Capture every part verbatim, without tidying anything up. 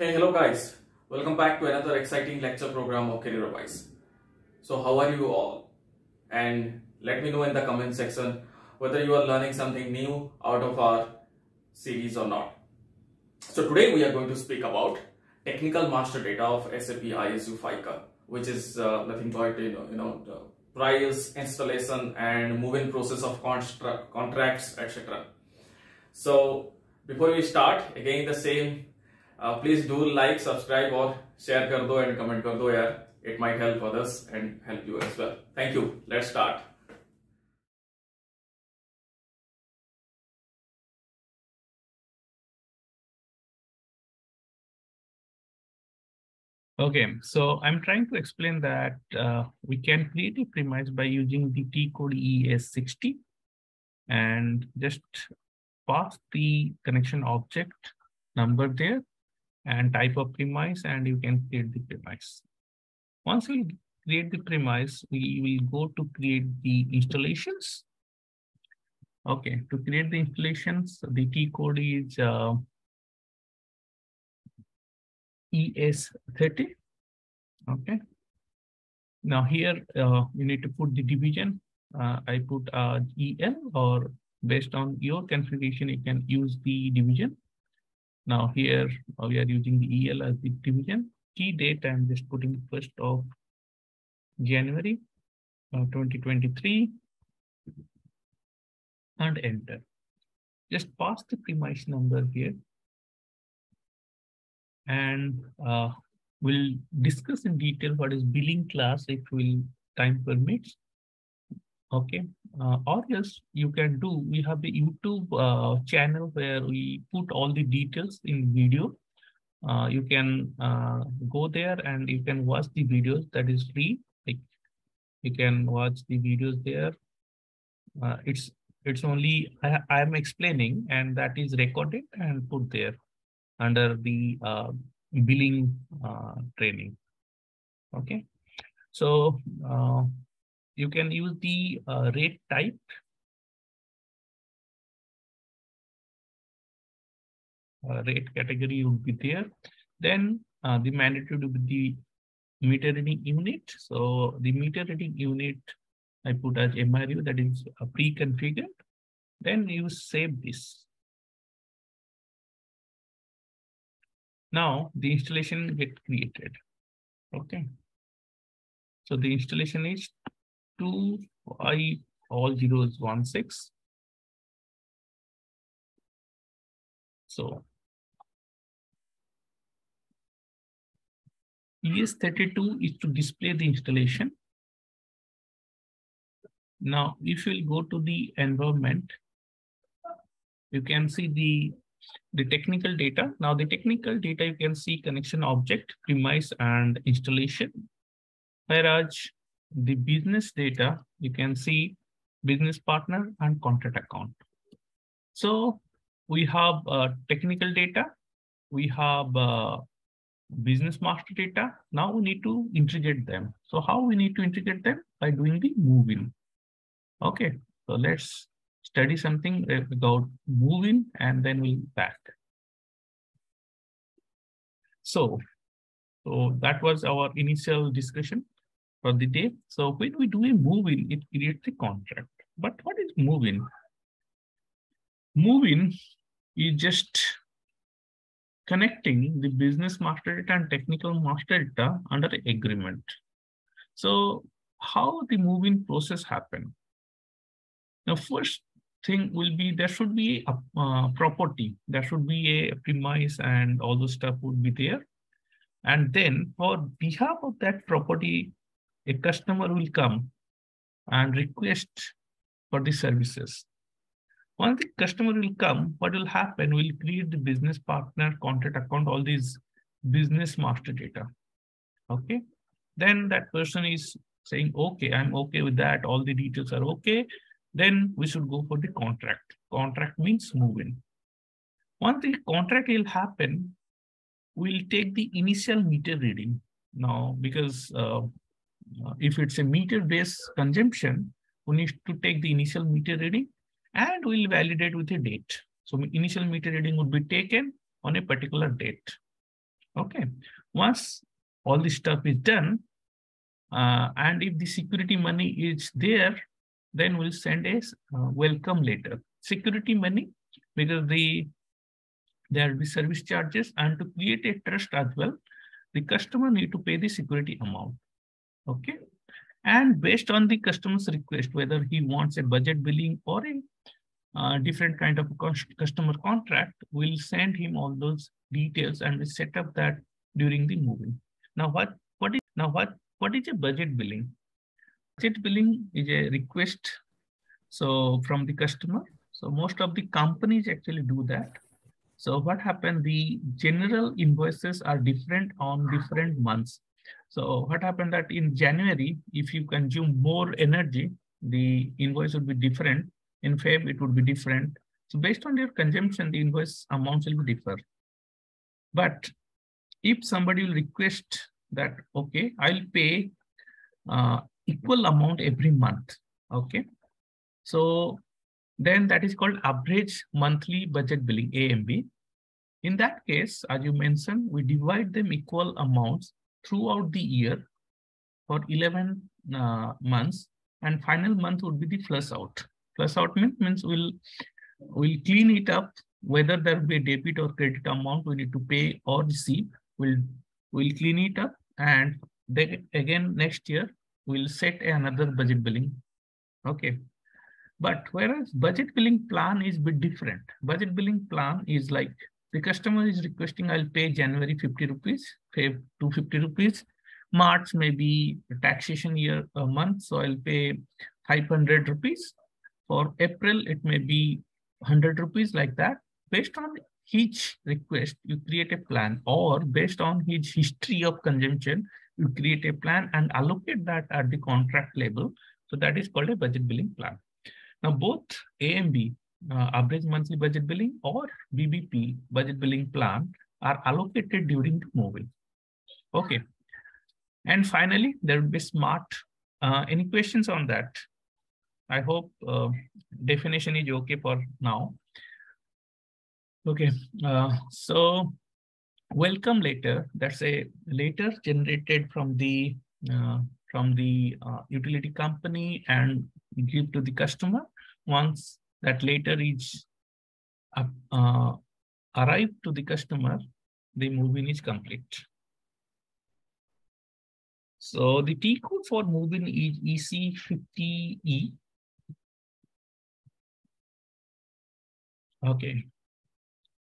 Hey, hello guys, welcome back to another exciting lecture program of Career Abyss. So how are you all? And let me know in the comment section whether you are learning something new out of our series or not. So today we are going to speak about technical master data of S A P I S U FICA, which is uh, nothing but you know, you know the price, installation and move-in process of contracts, et cetera. So before we start, again the same. Uh, please do like, subscribe or share kar do and comment kar do yaar. It might help others and help you as well. Thank you. Let's start. Okay, so I'm trying to explain that uh, we can create a premise by using the T code E S sixty and just pass the connection object number there. And type of premise, and you can create the premise. Once we create the premise, we will go to create the installations. Okay, to create the installations, the T code is uh, E S thirty. Okay. Now here uh, you need to put the division. Uh, I put uh, E L, or based on your configuration, you can use the division. Now here we are using the E L as the division. Key date, I'm just putting first of January uh, twenty twenty-three and enter. Just pass the premise number here. And uh, we'll discuss in detail what is billing class if will time permits. Okay, uh, or else you can do, we have the YouTube uh, channel where we put all the details in video. Uh, you can uh, go there and you can watch the videos, that is free. Like, you can watch the videos there. Uh, it's it's only, I, I'm explaining, and that is recorded and put there under the uh, billing uh, training. Okay, so uh, you can use the uh, rate type. Uh, rate category would be there. Then uh, the magnitude would be the meter reading unit. So the meter reading unit I put as M R U, that is uh, pre-configured. Then you save this. Now the installation gets created. Okay. So the installation is two I all zeros one six. So E S thirty-two is to display the installation. Now, if you go to the environment, you can see the, the technical data. Now, the technical data, you can see connection object, premise, and installation. Whereas the business data, you can see business partner and contract account. So we have uh, technical data, we have uh, business master data. Now we need to integrate them. So how we need to integrate them? By doing the move-in. Okay, so let's study something about move-in and then we'll back. So, so that was our initial discussion for the day. So when we do a move-in, it creates a contract. But what is move-in? Move-in is just connecting the business master data and technical master data under agreement. So how the move-in process happen? Now, first thing will be, there should be a uh, property. There should be a premise and all those stuff would be there. And then for behalf of that property, a customer will come and request for the services. Once the customer will come, what will happen? We'll create the business partner, contract account, all these business master data. Okay. Then that person is saying, okay, I'm okay with that. All the details are okay. Then we should go for the contract. Contract means move-in. Once the contract will happen, we'll take the initial meter reading. Now, because uh, Uh, if it's a meter-based consumption, we need to take the initial meter reading and we'll validate with a date. So initial meter reading would be taken on a particular date. Okay. Once all this stuff is done, uh, and if the security money is there, then we'll send a uh, welcome letter. Security money, because the there will be service charges, and to create a trust as well, the customer need to pay the security amount. Okay. And based on the customer's request, whether he wants a budget billing or a uh, different kind of customer contract, we'll send him all those details and we set up that during the moving. Now what, what is now what what is a budget billing? Budget billing is a request so from the customer. So most of the companies actually do that. So what happened? The general invoices are different on different months. So what happened that in January, if you consume more energy, the invoice would be different. In February, it would be different. So based on your consumption, the invoice amounts will differ. But if somebody will request that, okay, I'll pay uh, equal amount every month. Okay. So then that is called average monthly budget billing, A M B. In that case, as you mentioned, we divide them equal amounts throughout the year for eleven uh, months, and final month would be the flush out. Flush out means we'll, we'll clean it up, whether there will be a debit or credit amount we need to pay or receive, we'll, we'll clean it up, and then again next year, we'll set another budget billing. Okay. But whereas budget billing plan is a bit different. Budget billing plan is like the customer is requesting, I'll pay January fifty rupees, Feb two hundred fifty rupees, March maybe taxation year a month, so I'll pay five hundred rupees. For April, it may be one hundred rupees like that. Based on each request, you create a plan, or based on his history of consumption, you create a plan and allocate that at the contract level. So that is called a budget billing plan. Now both A M B, uh, average monthly budget billing, or B B P, budget billing plan, are allocated during the moving. Okay. And finally, there will be smart. Uh, any questions on that? I hope uh, definition is okay for now. Okay. Uh, so welcome letter. That's a letter generated from the uh, from the uh, utility company and give to the customer. Once that letter is uh, uh, arrived to the customer, the move-in is complete. So the T code for move-in is E C fifty E. Okay.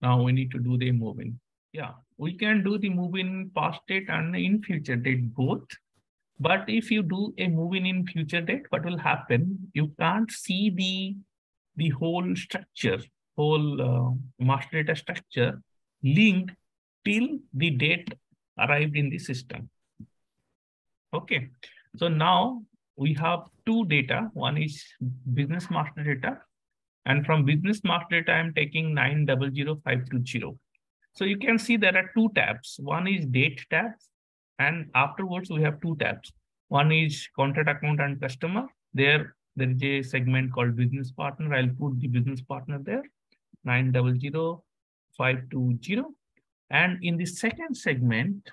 Now we need to do the move-in. Yeah, we can do the move-in past date and in future date both. But if you do a move-in in future date, what will happen? You can't see the, the whole structure, whole uh, master data structure linked till the date arrived in the system. Okay. So now we have two data. One is business master data. And from business master data, I'm taking nine zero zero five two zero. So you can see there are two tabs. One is date tab. And afterwards, we have two tabs. One is contract account and customer. There, there is a segment called business partner. I'll put the business partner there, nine zero zero five two zero. And in the second segment,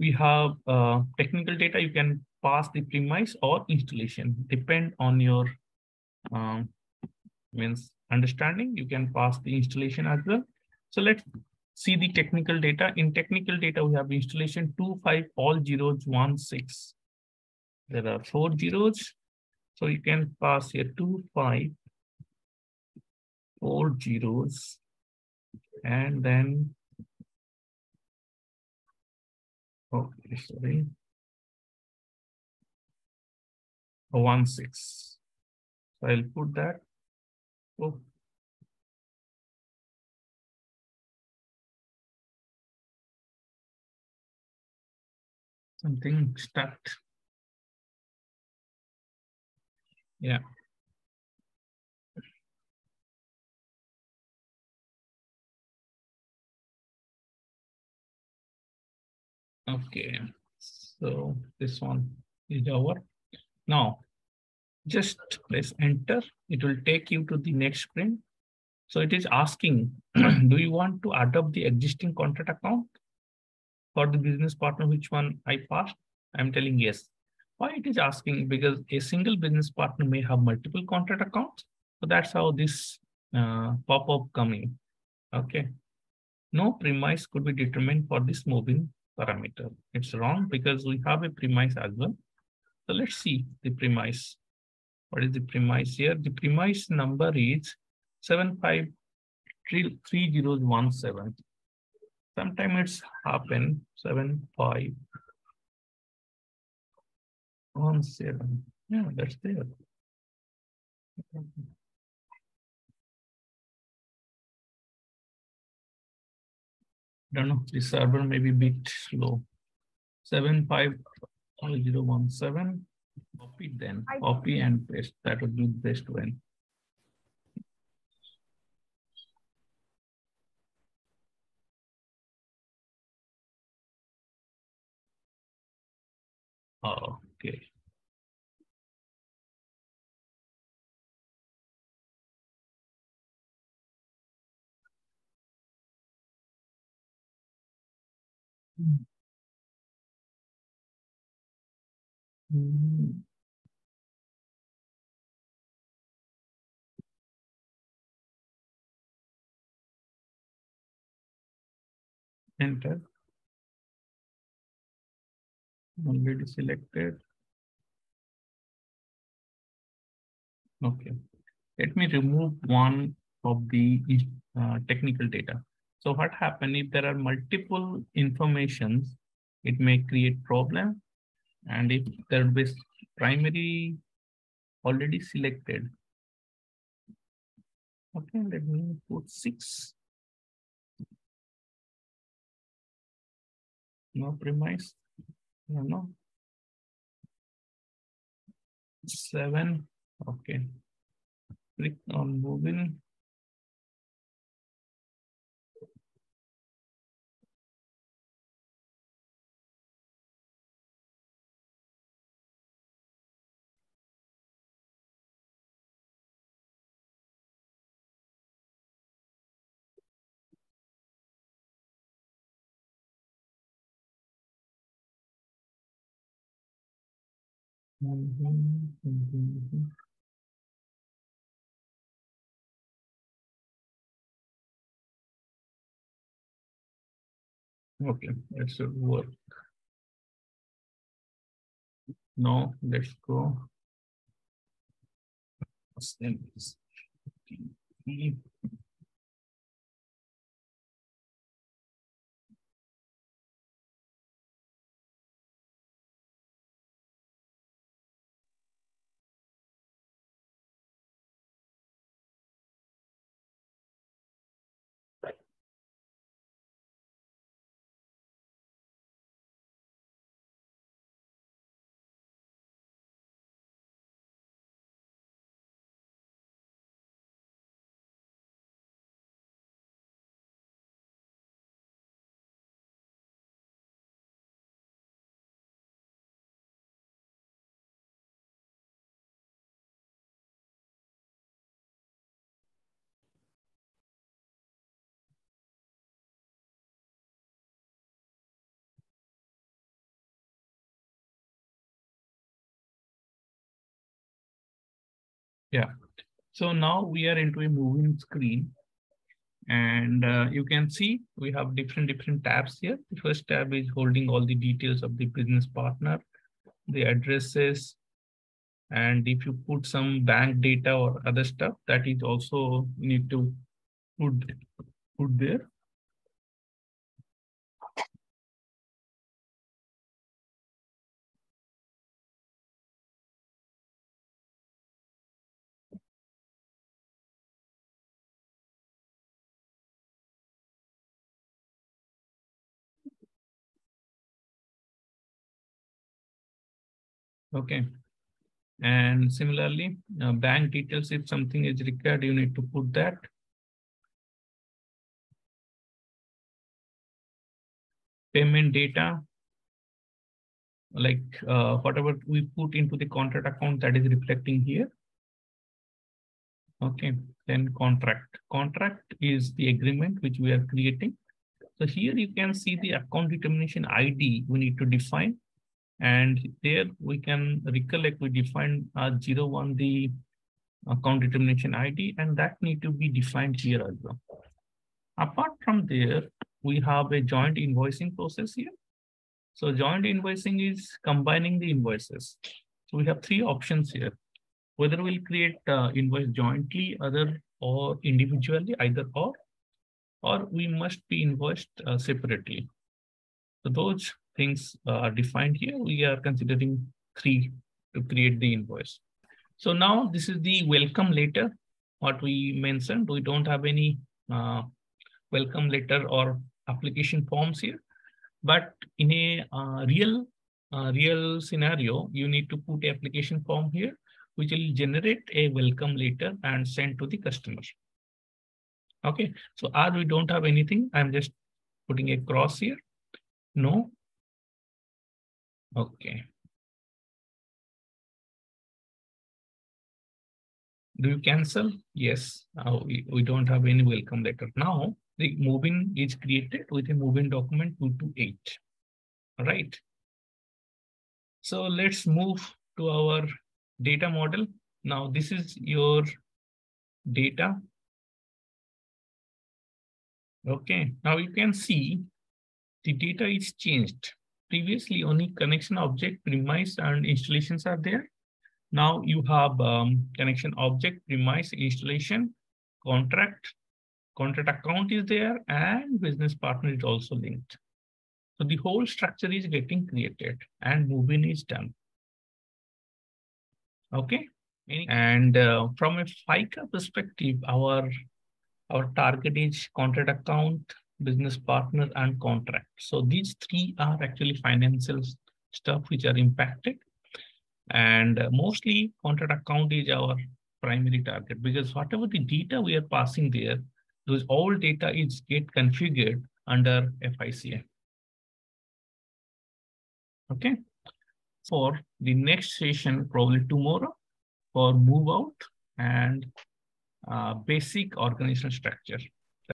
we have uh, technical data. You can pass the premise or installation, depend on your um, means understanding. You can pass the installation as well. So let's see the technical data. In technical data, we have installation two, five, all zeros, one, six. There are four zeros. So you can pass here two, five, four zeros, and then, okay, sorry, one, six. So I'll put that. Oh. Something stuck. Yeah. Okay. So this one is over. Now, just press enter. It will take you to the next screen. So it is asking, do you want to adopt the existing contract account for the business partner, which one I passed? I'm telling yes. Why it is asking? Because a single business partner may have multiple contract accounts. So that's how this uh, pop-up coming. Okay. No premise could be determined for this moving parameter. It's wrong because we have a premise as well. So let's see the premise. What is the premise here? The premise number is seven five three zero one seven. Sometimes it's happen seven five one seven. Yeah, that's there. Don't know, the server may be a bit slow. seven five zero one seven. Copy then. Copy and paste. That would be the best one. Okay. Mm-hmm. Enter. Already selected. Okay. Let me remove one of the uh, technical data. So what happens if there are multiple informations, it may create problem. And if there is primary already selected. Okay, let me put six. No premise. No, no. Seven. Okay. Click on moving. Mm-hmm. Okay, that should work. Now let's go. Yeah, so now we are into a moving screen, and uh, you can see we have different different tabs here. The first tab is holding all the details of the business partner, the addresses, and if you put some bank data or other stuff, that is also need to put, put there. Okay, and similarly, uh, bank details, if something is required, you need to put that. Payment data, like uh, whatever we put into the contract account, that is reflecting here. Okay, Then contract. Contract is the agreement which we are creating. So here you can see the account determination I D we need to define. And there we can recollect we defined uh, zero one the account determination I D, and that need to be defined here as well. Apart from there, we have a joint invoicing process here. So joint invoicing is combining the invoices. So we have three options here. Whether we'll create uh, invoice jointly, other or individually, either or, or we must be invoiced uh, separately. So those things uh, are defined here. We are considering three to create the invoice. So now this is the welcome letter, what we mentioned. We don't have any uh, welcome letter or application forms here, but in a uh, real, uh, real scenario, you need to put application form here, which will generate a welcome letter and send to the customer. Okay, so R, we don't have anything. I'm just putting a cross here. No. Okay. Do you cancel? Yes, uh, we, we don't have any welcome letter. Now the move-in is created with a move-in document two two eight. All right. So let's move to our data model. Now this is your data. Okay, now you can see the data is changed. Previously only connection object, premise and installations are there. Now you have um, connection object, premise, installation, contract, contract account is there, and business partner is also linked. So the whole structure is getting created and move-in is done. Okay, and uh, from a FICA perspective, our, our target is contract account, business partner, and contract. So these three are actually financial stuff which are impacted. And uh, mostly contract account is our primary target, because whatever the data we are passing there, those all data is get configured under FICA. Okay. For the next session, probably tomorrow, for move out and uh, basic organizational structure.